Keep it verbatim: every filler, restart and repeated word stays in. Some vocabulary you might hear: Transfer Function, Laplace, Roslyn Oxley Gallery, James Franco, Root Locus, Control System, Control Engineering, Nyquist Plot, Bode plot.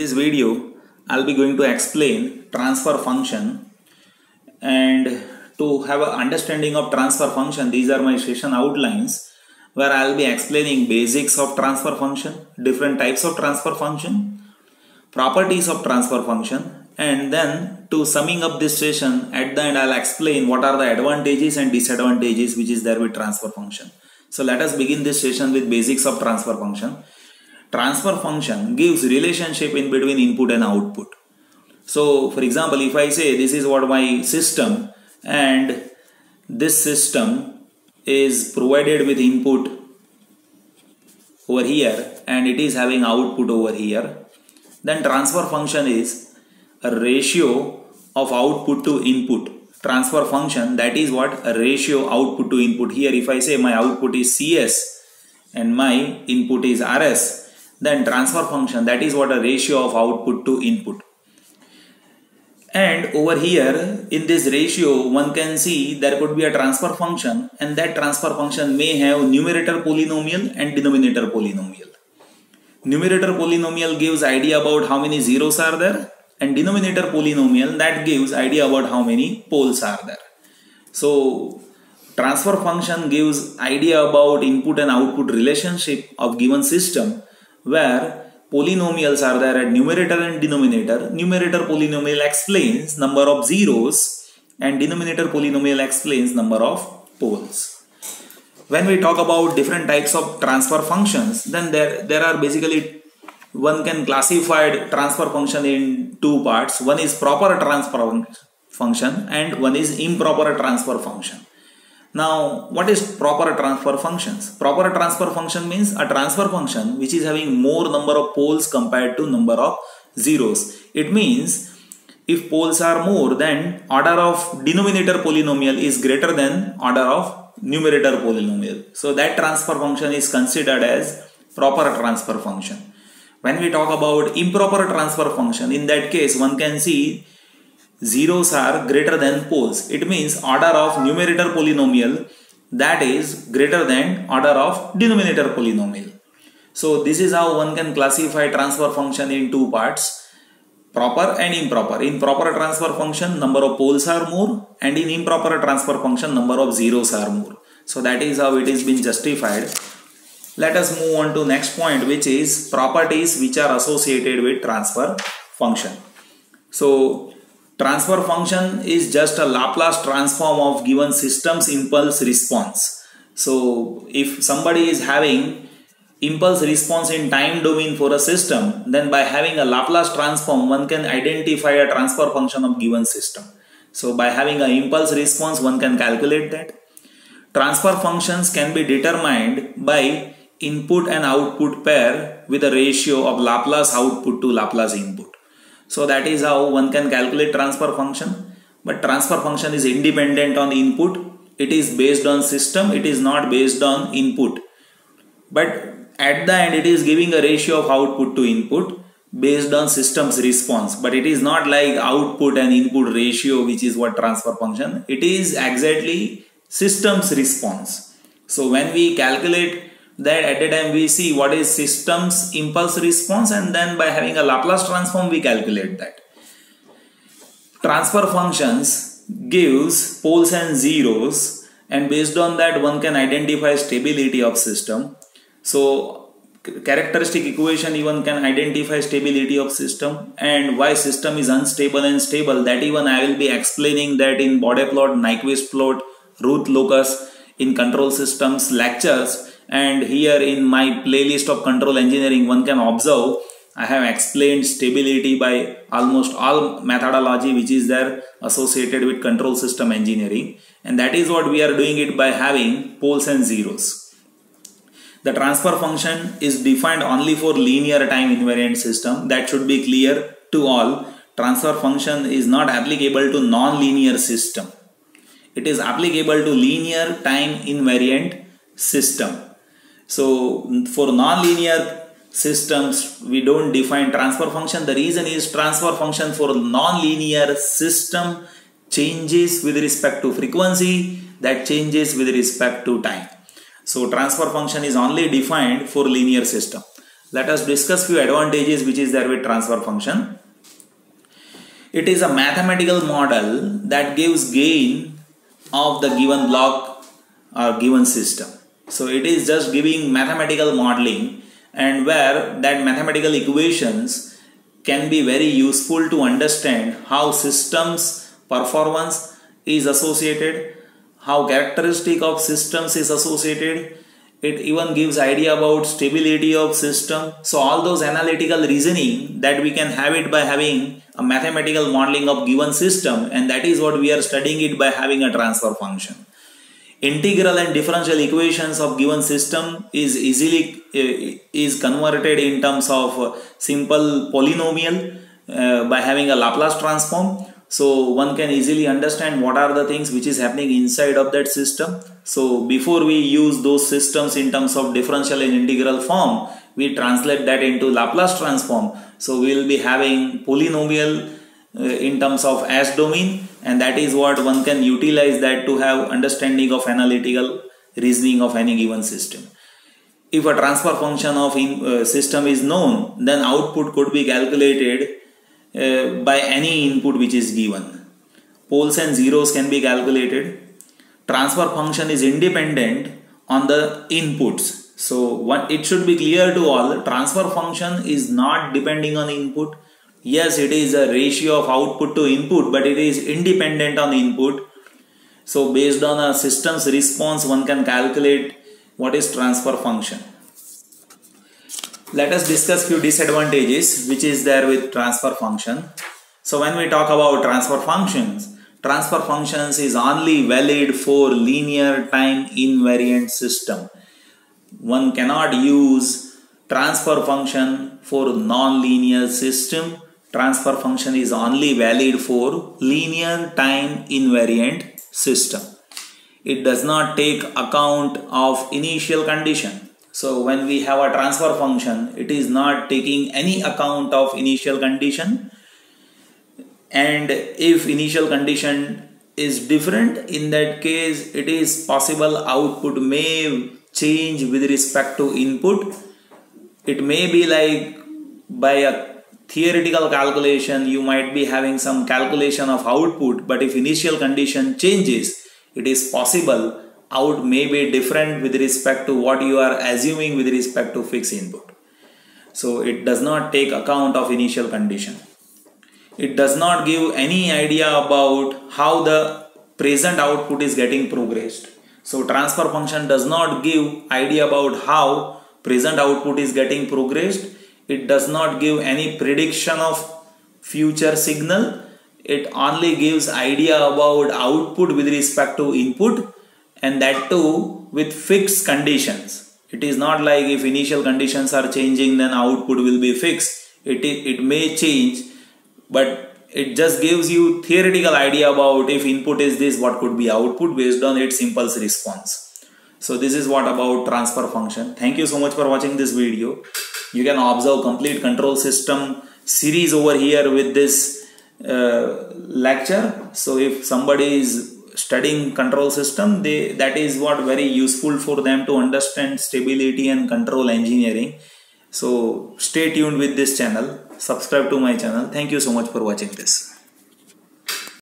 this video I'll be going to explain transfer function, and to have an understanding of transfer function, these are my session outlines where I'll be explaining basics of transfer function, different types of transfer function, properties of transfer function, and then to summing up this session at the end I'll explain what are the advantages and disadvantages which is there with transfer function. So let us begin this session with basics of transfer function. Transfer function gives relationship in between input and output. So for example, if I say this is what my system, and this system is provided with input over here and it is having output over here, then transfer function is a ratio of output to input. Transfer function, that is what, a ratio output to input. Here if I say my output is C S and my input is R S, then transfer function, that is what, a ratio of output to input. And over here in this ratio one can see there could be a transfer function, and that transfer function may have numerator polynomial and denominator polynomial. Numerator polynomial gives idea about how many zeros are there, and denominator polynomial, that gives idea about how many poles are there. So transfer function gives idea about input and output relationship of given system, where polynomials are there at numerator and denominator. Numerator polynomial explains number of zeros and denominator polynomial explains number of poles. When we talk about different types of transfer functions, then there, there are basically, one can classify transfer function in two parts. One is proper transfer function and one is improper transfer function. Now, what is proper transfer functions? Proper transfer function means a transfer function which is having more number of poles compared to number of zeros. It means if poles are more, then order of denominator polynomial is greater than order of numerator polynomial. So that transfer function is considered as proper transfer function. When we talk about improper transfer function, in that case one can see zeros are greater than poles. It means order of numerator polynomial, that is greater than order of denominator polynomial. So this is how one can classify transfer function in two parts, proper and improper. In proper transfer function, number of poles are more, and in improper transfer function, number of zeros are more. So that is how it is been justified. Let us move on to next point, which is properties which are associated with transfer function. So transfer function is just a Laplace transform of given system's impulse response. So if somebody is having impulse response in time domain for a system, then by having a Laplace transform one can identify a transfer function of given system. So by having an impulse response one can calculate that. Transfer functions can be determined by input and output pair with a ratio of Laplace output to Laplace input. So that is how one can calculate transfer function. But transfer function is independent on input. It is based on system. It is not based on input. But at the end it is giving a ratio of output to input based on system's response. But it is not like output and input ratio, which is what transfer function. It is exactly system's response. So when we calculate that, at a time we see what is system's impulse response, and then by having a Laplace transform we calculate that. Transfer functions gives poles and zeros, and based on that one can identify stability of system. So characteristic equation even can identify stability of system, and why system is unstable and stable, that even I will be explaining that in Bode plot, Nyquist plot, Root Locus, in control systems lectures. And here in my playlist of Control Engineering, one can observe I have explained stability by almost all methodology which is there associated with control system engineering. And that is what we are doing it by having poles and zeros. The transfer function is defined only for linear time invariant system. That should be clear to all. Transfer function is not applicable to non-linear system. It is applicable to linear time invariant system. So for non-linear systems we don't define transfer function. The reason is transfer function for non-linear system changes with respect to frequency, that changes with respect to time. So transfer function is only defined for linear system. Let us discuss few advantages which is there with transfer function. It is a mathematical model that gives gain of the given block or given system. So it is just giving mathematical modeling, and where that mathematical equations can be very useful to understand how systems performance is associated, how characteristic of systems is associated. It even gives idea about stability of system. So all those analytical reasoning that we can have it by having a mathematical modeling of given system, and that is what we are studying it by having a transfer function. Integral and differential equations of given system is easily is converted in terms of simple polynomial uh, by having a Laplace transform. So one can easily understand what are the things which is happening inside of that system. So before we use those systems in terms of differential and integral form, we translate that into Laplace transform. So we will be having polynomial uh, in terms of S domain, and that is what one can utilize that to have understanding of analytical reasoning of any given system. If a transfer function of in, uh, system is known, then output could be calculated Uh, by any input which is given. Poles and zeros can be calculated. Transfer function is independent on the inputs. So what it should be clear to all, transfer function is not depending on input. Yes, it is a ratio of output to input, but it is independent on input. So based on a system's response, one can calculate what is transfer function. Let us discuss few disadvantages which is there with transfer function. So when we talk about transfer functions, transfer functions is only valid for linear time invariant system. One cannot use transfer function for non-linear system. Transfer function is only valid for linear time invariant system. It does not take account of initial condition. So when we have a transfer function, it is not taking any account of initial condition, and if initial condition is different, in that case it is possible output may change with respect to input. It may be like by a theoretical calculation you might be having some calculation of output, but if initial condition changes, it is possible out may be different with respect to what you are assuming with respect to fixed input. So it does not take account of initial condition. It does not give any idea about how the present output is getting progressed. So transfer function does not give idea about how present output is getting progressed. It does not give any prediction of future signal. It only gives idea about output with respect to input, and that too with fixed conditions. It is not like if initial conditions are changing then output will be fixed. It, it may change, but it just gives you theoretical idea about if input is this, what could be output based on its impulse response. So this is what about transfer function. Thank you so much for watching this video. You can observe complete control system series over here with this uh, lecture. So if somebody is studying control system, they that is what very useful for them to understand stability and control engineering. So stay tuned with this channel, subscribe to my channel. Thank you so much for watching this.